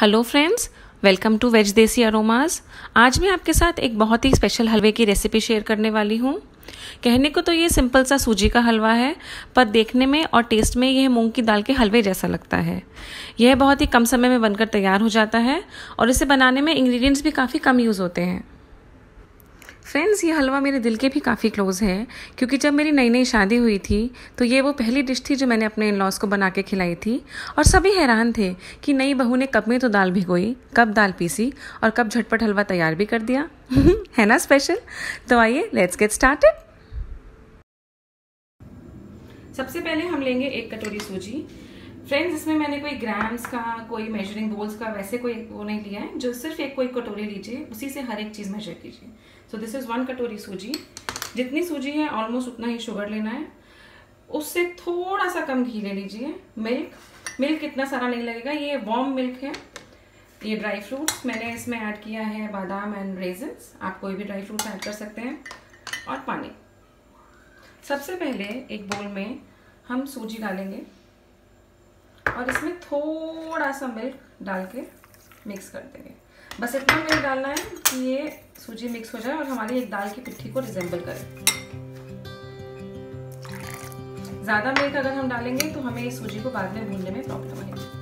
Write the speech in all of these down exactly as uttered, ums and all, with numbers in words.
Hello friends, welcome to veg देसी aromas. आज मैं आपके साथ एक बहुत ही स्पेशल हलवे की रेसिपी शेयर करने वाली हूँ। कहने को तो ये सिंपल सा सूजी का हलवा है, पर देखने में और टेस्ट में यह मूंग की दाल के हलवे जैसा लगता है। यह बहुत ही कम समय में बनकर तैयार हो जाता है और इसे बनाने में इंग्रेडिएंट्स भी काफ़ी कम यूज़ होते हैं। फ्रेंड्स, ये हलवा मेरे दिल के भी काफ़ी क्लोज़ है, क्योंकि जब मेरी नई नई शादी हुई थी तो ये वो पहली डिश थी जो मैंने अपने इन-लॉज़ को बना के खिलाई थी। और सभी हैरान थे कि नई बहू ने कब में तो दाल भिगोई, कब दाल पीसी और कब झटपट हलवा तैयार भी कर दिया। है ना स्पेशल? तो आइए लेट्स गेट स्टार्टेड। सबसे पहले हम लेंगे एक कटोरी सूजी। फ्रेंड्स, इसमें मैंने कोई ग्राम्स का, कोई मेजरिंग बोल्स का वैसे कोई वो नहीं लिया है। जो सिर्फ एक कोई कटोरी लीजिए, उसी से हर एक चीज़ मेजर कीजिए। सो दिस इज़ वन कटोरी सूजी। जितनी सूजी है ऑलमोस्ट उतना ही शुगर लेना है। उससे थोड़ा सा कम घी ले लीजिए। मिल्क मिल्क इतना सारा नहीं लगेगा, ये वार्म मिल्क है। ये ड्राई फ्रूट्स मैंने इसमें ऐड किया है, बादाम एंड रेजन्स। आप कोई भी ड्राई फ्रूट्स ऐड कर सकते हैं। और पानी। सबसे पहले एक बोल में हम सूजी डालेंगे और इसमें थोड़ा सा मिल्क डाल के मिक्स कर देंगे। बस इतना मिल्क डालना है कि ये सूजी मिक्स हो जाए और हमारी एक दाल की पिट्ठी को रिजेंबल करे। ज़्यादा मिल्क अगर हम डालेंगे तो हमें इस सूजी को बाद में भूनने में प्रॉब्लम आएगी।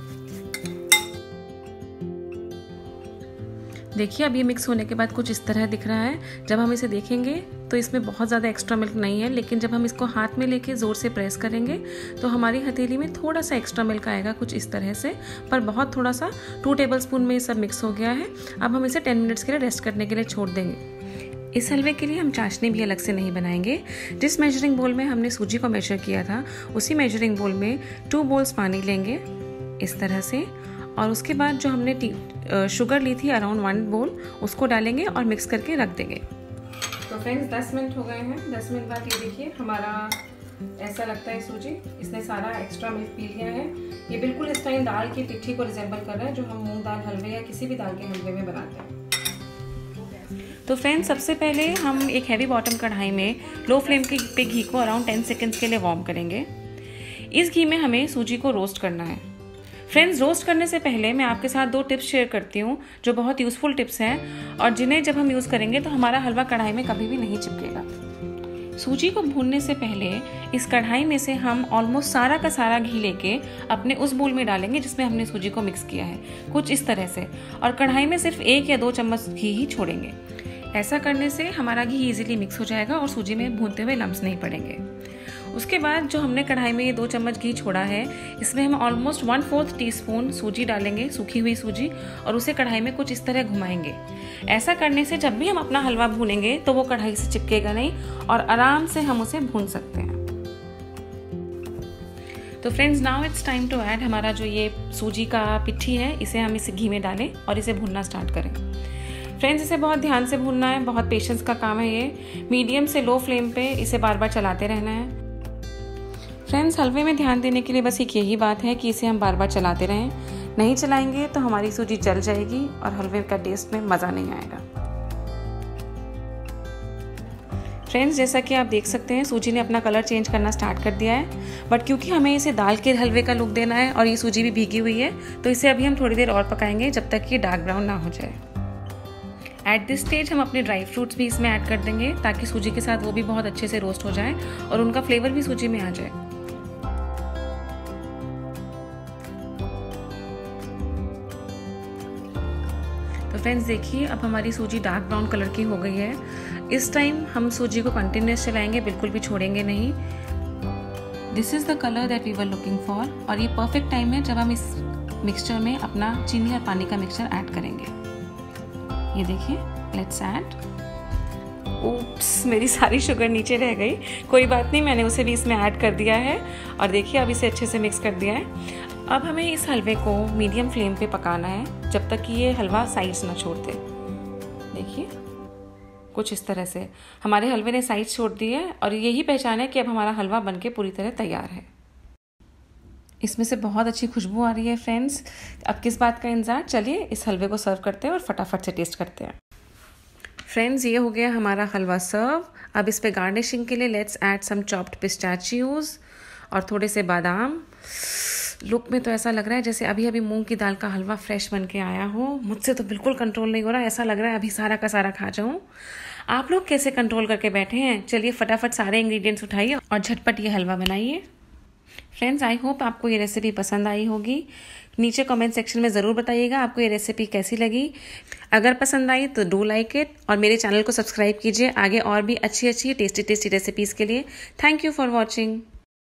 देखिए, अब ये मिक्स होने के बाद कुछ इस तरह दिख रहा है। जब हम इसे देखेंगे तो इसमें बहुत ज़्यादा एक्स्ट्रा मिल्क नहीं है, लेकिन जब हम इसको हाथ में लेके ज़ोर से प्रेस करेंगे तो हमारी हथेली में थोड़ा सा एक्स्ट्रा मिल्क आएगा, कुछ इस तरह से, पर बहुत थोड़ा सा। टू टेबल स्पून में ये सब मिक्स हो गया है। अब हम इसे टेन मिनट्स के लिए रेस्ट करने के लिए छोड़ देंगे। इस हलवे के लिए हम चाशनी भी अलग से नहीं बनाएंगे। जिस मेजरिंग बोल में हमने सूजी को मेजर किया था, उसी मेजरिंग बोल में टू बोल्स पानी लेंगे इस तरह से। और उसके बाद जो हमने टी शुगर ली थी अराउंड वन बोल, उसको डालेंगे और मिक्स करके रख देंगे। तो फ्रेंड्स, दस मिनट हो गए हैं। दस मिनट बाद ये देखिए हमारा ऐसा लगता है सूजी, इसने सारा एक्स्ट्रा मिल्क पी लिया है। ये बिल्कुल इस टाइम दाल की पिट्ठी को रिजेंबल कर रहा है, जो हम मूंग दाल हलवे या किसी भी दाल के हलवे में बनाते हैं। तो फ्रेंड्स, सबसे पहले हम एक हैवी बॉटम कढ़ाई में लो फ्लेम के पे घी को अराउंड टेन सेकेंड्स के लिए वार्म करेंगे। इस घी में हमें सूजी को रोस्ट करना है। फ्रेंड्स, रोस्ट करने से पहले मैं आपके साथ दो टिप्स शेयर करती हूँ जो बहुत यूज़फुल टिप्स हैं और जिन्हें जब हम यूज़ करेंगे तो हमारा हलवा कढ़ाई में कभी भी नहीं चिपकेगा। सूजी को भूनने से पहले इस कढ़ाई में से हम ऑलमोस्ट सारा का सारा घी लेके अपने उस बोल में डालेंगे जिसमें हमने सूजी को मिक्स किया है, कुछ इस तरह से। और कढ़ाई में सिर्फ एक या दो चम्मच घी ही छोड़ेंगे। ऐसा करने से हमारा घी ईजिली मिक्स हो जाएगा और सूजी में भूनते हुए लम्स नहीं पड़ेंगे। उसके बाद जो हमने कढ़ाई में ये दो चम्मच घी छोड़ा है, इसमें हम ऑलमोस्ट वन फोर्थ टीस्पून सूजी डालेंगे, सूखी हुई सूजी, और उसे कढ़ाई में कुछ इस तरह घुमाएंगे। ऐसा करने से जब भी हम अपना हलवा भूनेंगे तो वो कढ़ाई से चिपकेगा नहीं और आराम से हम उसे भून सकते हैं। तो friends, now it's time to add हमारा जो ये सूजी का पिट्ठी है, इसे हम इस घी में डालें और इसे भूनना स्टार्ट करें। फ्रेंड्स, इसे बहुत ध्यान से भूनना है, बहुत पेशेंस का काम है ये। मीडियम से लो फ्लेम पे इसे बार बार चलाते रहना है। फ्रेंड्स, हलवे में ध्यान देने के लिए बस एक यही बात है कि इसे हम बार बार चलाते रहें। नहीं चलाएंगे तो हमारी सूजी जल जाएगी और हलवे का टेस्ट में मज़ा नहीं आएगा। फ्रेंड्स, जैसा कि आप देख सकते हैं, सूजी ने अपना कलर चेंज करना स्टार्ट कर दिया है। बट क्योंकि हमें इसे दाल के हलवे का लुक देना है और ये सूजी भी भीगी हुई है, तो इसे अभी हम थोड़ी देर और पकाएंगे जब तक ये डार्क ब्राउन ना हो जाए। एट दिस स्टेज हम अपने ड्राई फ्रूट्स भी इसमें ऐड कर देंगे ताकि सूजी के साथ वो भी बहुत अच्छे से रोस्ट हो जाए और उनका फ्लेवर भी सूजी में आ जाए। फ्रेंड्स, देखिए अब हमारी सूजी डार्क ब्राउन कलर की हो गई है। इस टाइम हम सूजी को कंटिन्यूस चलाएंगे, बिल्कुल भी छोड़ेंगे नहीं। This is the colour that we were looking for. और ये परफेक्ट टाइम है जब हम इस मिक्सचर में अपना चीनी और पानी का मिक्सचर ऐड करेंगे। ये देखिए, लेट्स ऐड। ओप्स, मेरी सारी शुगर नीचे रह गई। कोई बात नहीं, मैंने उसे भी इसमें ऐड कर दिया है। और देखिए, अब इसे अच्छे से मिक्स कर दिया है। अब हमें इस हलवे को मीडियम फ्लेम पे पकाना है जब तक कि ये हलवा साइड्स ना छोड़ दे। देखिए, कुछ इस तरह से हमारे हलवे ने साइड्स छोड़ दी है और यही पहचान है कि अब हमारा हलवा बनके पूरी तरह तैयार है। इसमें से बहुत अच्छी खुशबू आ रही है। फ्रेंड्स, अब किस बात का इंतज़ार? चलिए इस हलवे को सर्व करते हैं और फटाफट से टेस्ट करते हैं। फ्रेंड्स, ये हो गया हमारा हलवा सर्व। अब इस पर गार्निशिंग के लिए let's add some chopped pistachios और थोड़े से बादाम। लुक में तो ऐसा लग रहा है जैसे अभी अभी मूंग की दाल का हलवा फ्रेश बन के आया हो। मुझसे तो बिल्कुल कंट्रोल नहीं हो रहा, ऐसा लग रहा है अभी सारा का सारा खा जाऊं। आप लोग कैसे कंट्रोल करके बैठे हैं? चलिए फटाफट सारे इंग्रेडिएंट्स उठाइए और झटपट ये हलवा बनाइए। फ्रेंड्स, आई होप आपको ये रेसिपी पसंद आई होगी। नीचे कमेंट सेक्शन में ज़रूर बताइएगा आपको ये रेसिपी कैसी लगी। अगर पसंद आई तो डू लाइक इट और मेरे चैनल को सब्सक्राइब कीजिए आगे और भी अच्छी अच्छी टेस्टी टेस्टी रेसिपीज़ के लिए। Thank you for watching.